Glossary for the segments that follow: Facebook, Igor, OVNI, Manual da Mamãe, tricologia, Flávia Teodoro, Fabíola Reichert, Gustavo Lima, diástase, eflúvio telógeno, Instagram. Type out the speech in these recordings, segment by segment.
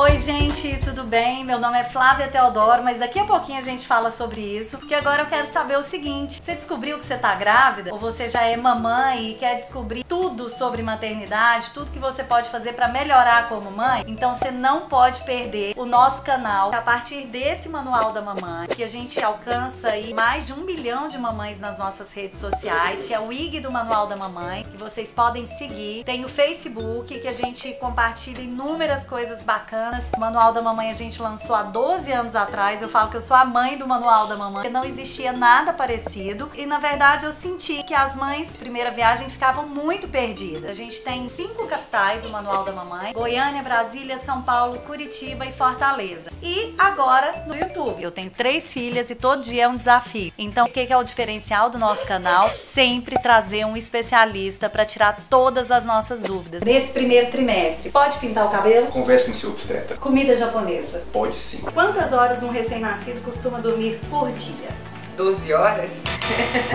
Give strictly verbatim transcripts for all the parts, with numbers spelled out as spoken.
Oi gente, tudo bem? Meu nome é Flávia Teodoro, mas daqui a pouquinho a gente fala sobre isso, porque agora eu quero saber o seguinte: você descobriu que você tá grávida? Ou você já é mamãe e quer descobrir tudo sobre maternidade, tudo que você pode fazer para melhorar como mãe? Então você não pode perder o nosso canal a partir desse Manual da Mamãe, que a gente alcança aí mais de um bilhão de mamães nas nossas redes sociais, que é o I G do Manual da Mamãe, que vocês podem seguir. Tem o Facebook, que a gente compartilha inúmeras coisas bacanas. O Manual da Mamãe a gente lançou há doze anos atrás. Eu falo que eu sou a mãe do Manual da Mamãe, porque não existia nada parecido. E na verdade eu senti que as mães, primeira viagem, ficavam muito perdidas. A gente tem cinco capitais o Manual da Mamãe: Goiânia, Brasília, São Paulo, Curitiba e Fortaleza. E agora no YouTube. Eu tenho três filhas e todo dia é um desafio. Então o que é o diferencial do nosso canal? Sempre trazer um especialista para tirar todas as nossas dúvidas. Nesse primeiro trimestre, pode pintar o cabelo? Converse com seu obstetra. Comida japonesa? Pode sim. Quantas horas um recém-nascido costuma dormir por dia? doze horas?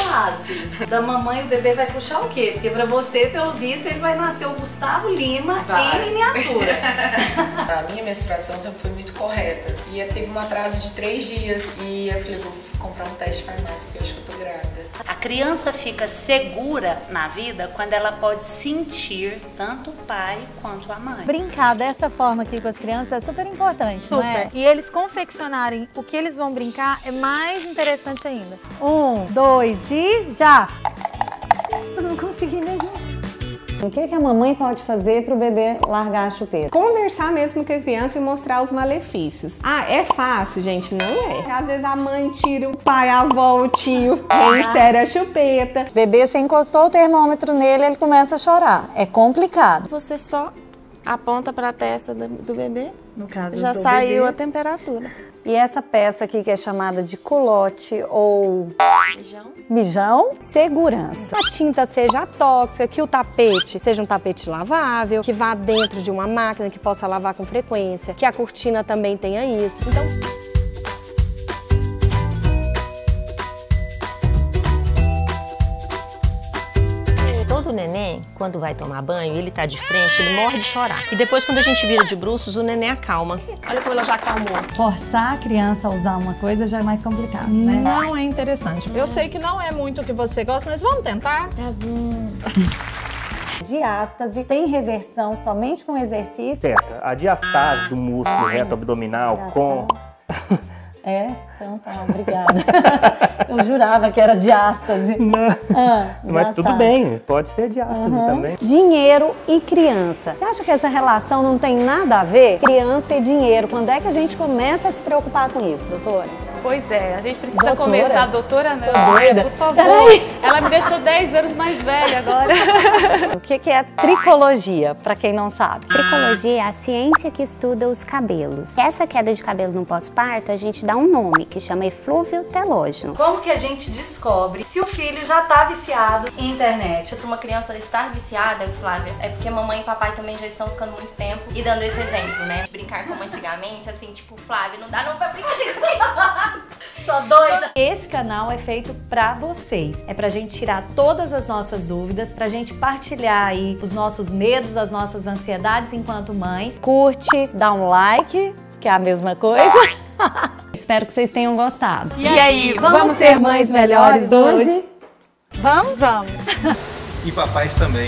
Quase! Da mamãe o bebê vai puxar o quê? Porque pra você, pelo visto, ele vai nascer o Gustavo Lima vai. em miniatura. A minha menstruação sempre foi muito correta. E eu teve um atraso de três dias. E eu falei, vou comprar um teste de farmácia, porque eu acho que eu tô grávida. A criança fica segura na vida quando ela pode sentir tanto o pai quanto a mãe. Brincar dessa forma aqui com as crianças é super importante, super. Não é? E eles confeccionarem o que eles vão brincar é mais interessante ainda. Ainda. Um, dois e já! Eu não consegui nem. O que a mamãe pode fazer para o bebê largar a chupeira? Conversar mesmo com a criança e mostrar os malefícios. Ah, é fácil, gente? Não é. Às vezes a mãe tira o pai, a avó, o tio, ah. insere a chupeta. Bebê, você encostou o termômetro nele, ele começa a chorar. É complicado. Você só aponta para a testa do bebê, no caso já saiu bebê. a temperatura. E essa peça aqui que é chamada de culote ou mijão, mijão? segurança. A tinta seja tóxica, que o tapete seja um tapete lavável, que vá dentro de uma máquina que possa lavar com frequência, que a cortina também tenha isso. Então... Todo neném, quando vai tomar banho, ele tá de frente, ele morre de chorar. E depois, quando a gente vira de bruços, o neném acalma. Olha como ela já acalmou. Forçar a criança a usar uma coisa já é mais complicado, né? Não é interessante. Eu sei que não é muito o que você gosta, mas vamos tentar? Tá bom. Diástase tem reversão somente com exercício? Certo. A diástase do músculo reto abdominal com... É? Então tá, obrigada. Eu jurava que era diástase. Não, ah, mas tudo bem, pode ser diástase uhum. também. Dinheiro e criança. Você acha que essa relação não tem nada a ver? Criança e dinheiro, quando é que a gente começa a se preocupar com isso, doutora? Pois é, a gente precisa doutora? começar. Doutora não, Tô doida. por favor. Peraí. Ela me deixou dez anos mais velha agora. O que que é tricologia, pra quem não sabe? Tricologia é a ciência que estuda os cabelos. Essa queda de cabelo no pós-parto, a gente dá um nome, que chama eflúvio telógeno. Como que a gente descobre se o filho já tá viciado em internet? Para uma criança estar viciada, Flávia, é porque mamãe e papai também já estão ficando muito tempo e dando esse exemplo, né? Brincar como antigamente, assim, tipo, Flávia, não dá não pra brincar de comigo. Só doida. Esse canal é feito pra vocês. É pra gente tirar todas as nossas dúvidas, pra gente partilhar aí os nossos medos, as nossas ansiedades enquanto mães. Curte, dá um like, que é a mesma coisa. Espero que vocês tenham gostado. E aí, vamos, vamos ser mães melhores hoje? Vamos? Vamos! E papais também.